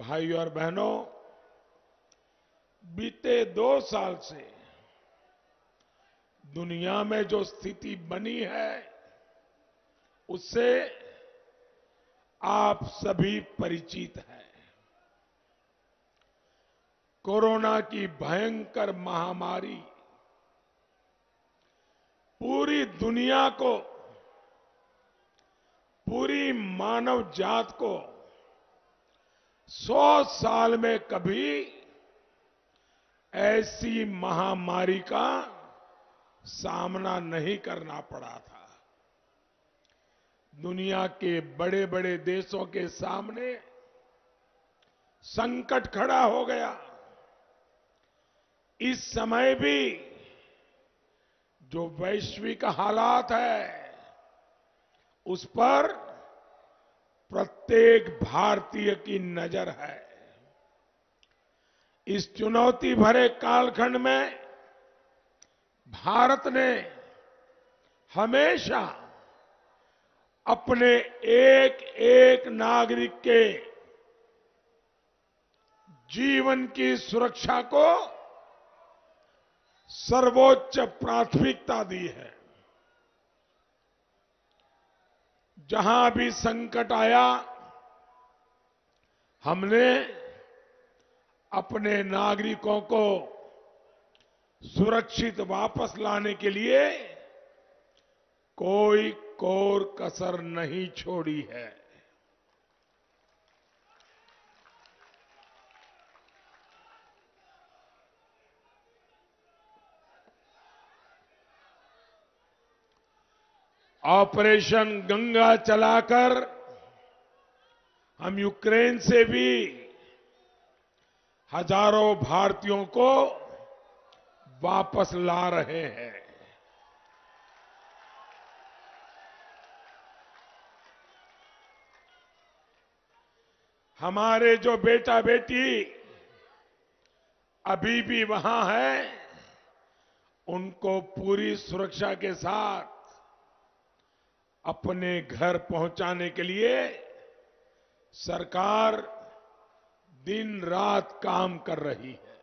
भाइयों और बहनों, बीते 2 साल से दुनिया में जो स्थिति बनी है उससे आप सभी परिचित हैं। कोरोना की भयंकर महामारी पूरी दुनिया को, पूरी मानव जात को 100 साल में कभी ऐसी महामारी का सामना नहीं करना पड़ा था। दुनिया के बड़े बड़े देशों के सामने संकट खड़ा हो गया। इस समय भी जो वैश्विक हालात है उस पर प्रत्येक भारतीय की नजर है। इस चुनौती भरे कालखंड में भारत ने हमेशा अपने एक एक नागरिक के जीवन की सुरक्षा को सर्वोच्च प्राथमिकता दी है। जहां भी संकट आया, हमने अपने नागरिकों को सुरक्षित वापस लाने के लिए कोई कोर कसर नहीं छोड़ी है। ऑपरेशन गंगा चलाकर हम यूक्रेन से भी हजारों भारतीयों को वापस ला रहे हैं। हमारे जो बेटा बेटी अभी भी वहां हैं, उनको पूरी सुरक्षा के साथ अपने घर पहुंचाने के लिए सरकार दिन रात काम कर रही है।